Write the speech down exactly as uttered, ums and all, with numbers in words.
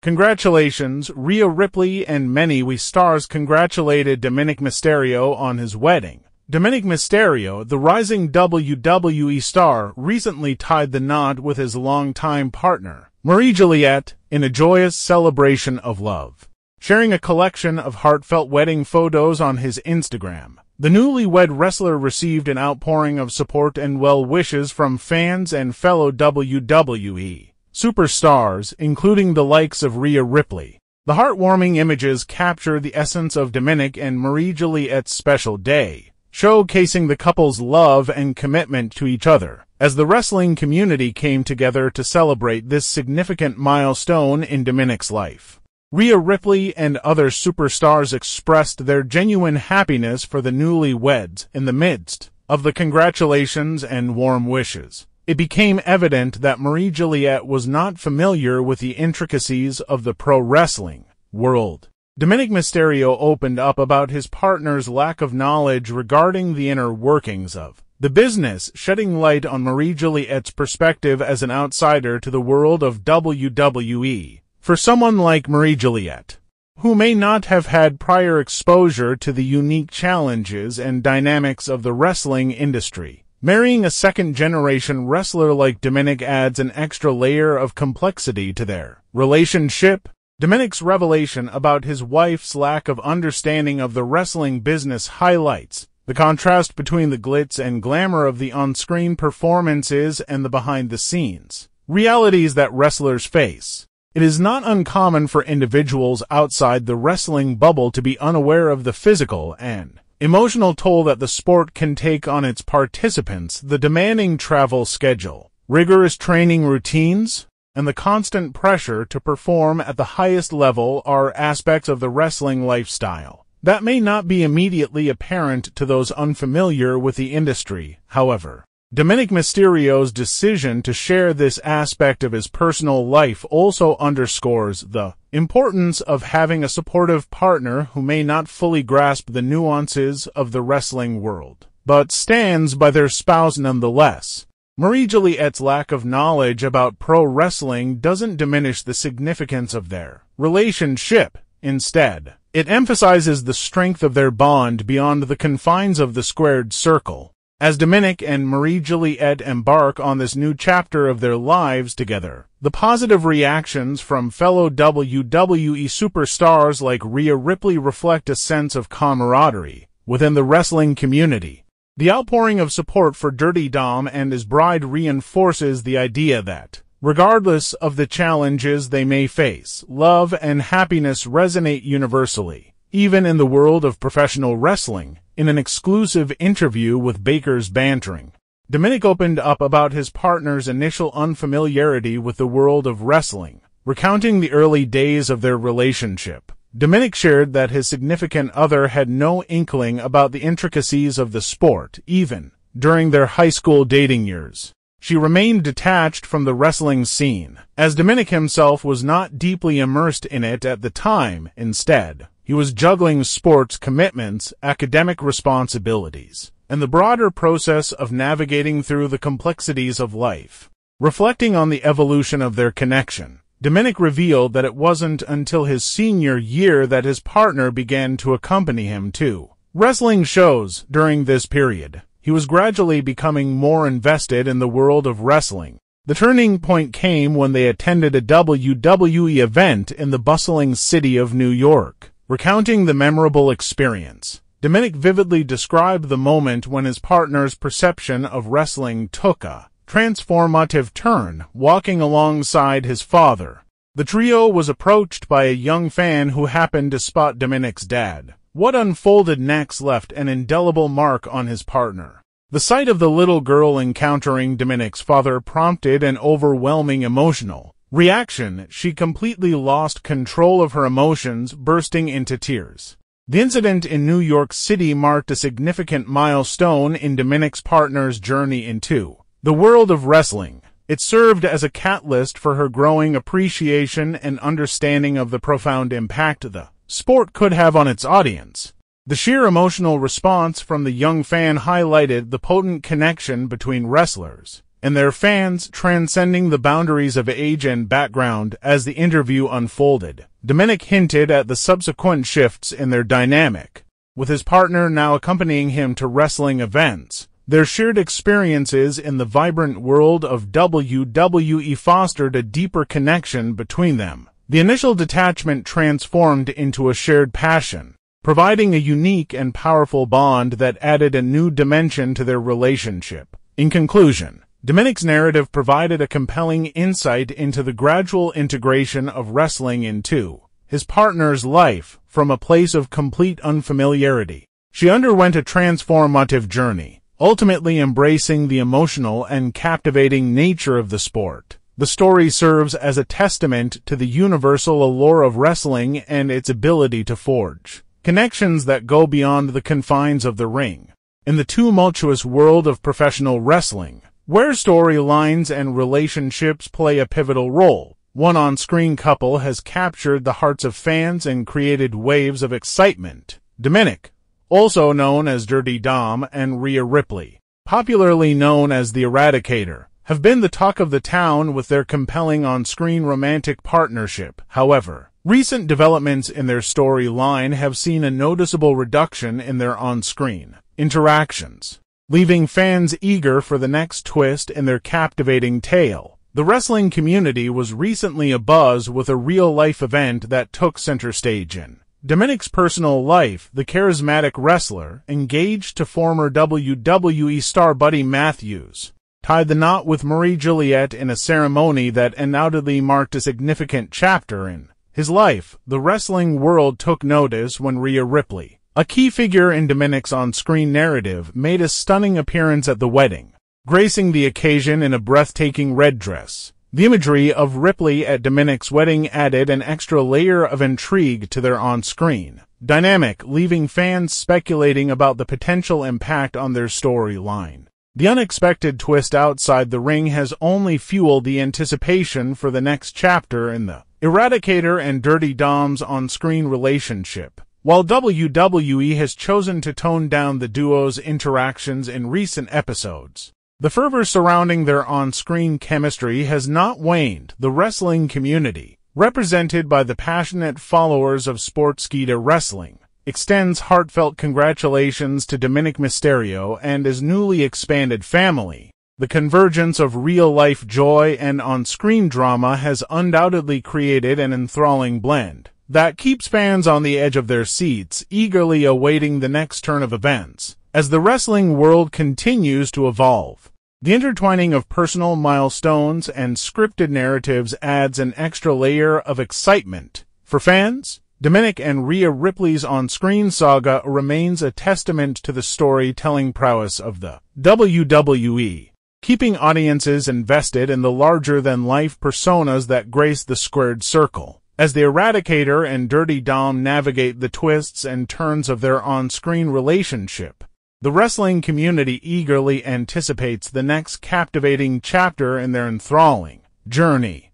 Congratulations, Rhea Ripley and many we stars congratulated Dominik Mysterio on his wedding. Dominik Mysterio, the rising W W E star, recently tied the knot with his longtime partner, Marie Juliette, in a joyous celebration of love. Sharing a collection of heartfelt wedding photos on his Instagram, the newlywed wrestler received an outpouring of support and well wishes from fans and fellow W W E superstars, including the likes of Rhea Ripley. The heartwarming images capture the essence of Dominik and Marie Juliette's special day, showcasing the couple's love and commitment to each other, as the wrestling community came together to celebrate this significant milestone in Dominik's life. Rhea Ripley and other superstars expressed their genuine happiness for the newlyweds in the midst of the congratulations and warm wishes. It became evident that Marie Juliette was not familiar with the intricacies of the pro wrestling world. Dominik Mysterio opened up about his partner's lack of knowledge regarding the inner workings of the business, shedding light on Marie Juliette's perspective as an outsider to the world of W W E. For someone like Marie Juliette, who may not have had prior exposure to the unique challenges and dynamics of the wrestling industry, marrying a second-generation wrestler like Dominik adds an extra layer of complexity to their relationship. Dominik's revelation about his wife's lack of understanding of the wrestling business highlights the contrast between the glitz and glamour of the on-screen performances and the behind-the-scenes realities that wrestlers face. It is not uncommon for individuals outside the wrestling bubble to be unaware of the physical and emotional toll that the sport can take on its participants. The demanding travel schedule, rigorous training routines, and the constant pressure to perform at the highest level are aspects of the wrestling lifestyle that may not be immediately apparent to those unfamiliar with the industry. However, Dominik Mysterio's decision to share this aspect of his personal life also underscores the importance of having a supportive partner who may not fully grasp the nuances of the wrestling world, but stands by their spouse nonetheless. Marie Juliette's lack of knowledge about pro wrestling doesn't diminish the significance of their relationship. Instead, it emphasizes the strength of their bond beyond the confines of the squared circle. As Dominik and Marie Juliette embark on this new chapter of their lives together, the positive reactions from fellow W W E superstars like Rhea Ripley reflect a sense of camaraderie within the wrestling community. The outpouring of support for Dirty Dom and his bride reinforces the idea that, regardless of the challenges they may face, love and happiness resonate universally, even in the world of professional wrestling. In an exclusive interview with Baker's Bantering, Dominik opened up about his partner's initial unfamiliarity with the world of wrestling. Recounting the early days of their relationship, Dominik shared that his significant other had no inkling about the intricacies of the sport, even during their high school dating years. She remained detached from the wrestling scene, as Dominik himself was not deeply immersed in it at the time. Instead, he was juggling sports commitments, academic responsibilities, and the broader process of navigating through the complexities of life. Reflecting on the evolution of their connection, Dominik revealed that it wasn't until his senior year that his partner began to accompany him to wrestling shows. During this period, he was gradually becoming more invested in the world of wrestling. The turning point came when they attended a W W E event in the bustling city of New York. Recounting the memorable experience, Dominik vividly described the moment when his partner's perception of wrestling took a transformative turn, walking alongside his father. The trio was approached by a young fan who happened to spot Dominik's dad. What unfolded next left an indelible mark on his partner. The sight of the little girl encountering Dominik's father prompted an overwhelming emotional reaction. She completely lost control of her emotions, bursting into tears. The incident in New York City marked a significant milestone in Dominik's partner's journey into the world of wrestling. It served as a catalyst for her growing appreciation and understanding of the profound impact the sport could have on its audience. The sheer emotional response from the young fan highlighted the potent connection between wrestlers and their fans, transcending the boundaries of age and background as the interview unfolded. Dominik hinted at the subsequent shifts in their dynamic, with his partner now accompanying him to wrestling events. Their shared experiences in the vibrant world of W W E fostered a deeper connection between them. The initial detachment transformed into a shared passion, providing a unique and powerful bond that added a new dimension to their relationship. In conclusion, Dominik's narrative provided a compelling insight into the gradual integration of wrestling into his partner's life from a place of complete unfamiliarity. She underwent a transformative journey, ultimately embracing the emotional and captivating nature of the sport. The story serves as a testament to the universal allure of wrestling and its ability to forge connections that go beyond the confines of the ring. In the tumultuous world of professional wrestling, where storylines and relationships play a pivotal role, one on-screen couple has captured the hearts of fans and created waves of excitement. Dominik, also known as Dirty Dom, and Rhea Ripley, popularly known as the Eradicator, have been the talk of the town with their compelling on-screen romantic partnership. However, recent developments in their storyline have seen a noticeable reduction in their on-screen interactions, leaving fans eager for the next twist in their captivating tale. The wrestling community was recently abuzz with a real-life event that took center stage in Dominik's personal life. The charismatic wrestler, engaged to former W W E star Buddy Matthews, tied the knot with Marie Juliette in a ceremony that undoubtedly marked a significant chapter in his life. The wrestling world took notice when Rhea Ripley, a key figure in Dominik's on-screen narrative, made a stunning appearance at the wedding, gracing the occasion in a breathtaking red dress. The imagery of Ripley at Dominik's wedding added an extra layer of intrigue to their on-screen dynamic, leaving fans speculating about the potential impact on their storyline. The unexpected twist outside the ring has only fueled the anticipation for the next chapter in the Eradicator and Dirty Dom's on-screen relationship. While W W E has chosen to tone down the duo's interactions in recent episodes, the fervor surrounding their on-screen chemistry has not waned. The wrestling community, represented by the passionate followers of Sportskeeda Wrestling, extends heartfelt congratulations to Dominik Mysterio and his newly expanded family. The convergence of real-life joy and on-screen drama has undoubtedly created an enthralling blend that keeps fans on the edge of their seats, eagerly awaiting the next turn of events. As the wrestling world continues to evolve, the intertwining of personal milestones and scripted narratives adds an extra layer of excitement. For fans, Dominik and Rhea Ripley's on-screen saga remains a testament to the storytelling prowess of the W W E, keeping audiences invested in the larger-than-life personas that grace the squared circle. As the Eradicator and Dirty Dom navigate the twists and turns of their on-screen relationship, the wrestling community eagerly anticipates the next captivating chapter in their enthralling journey.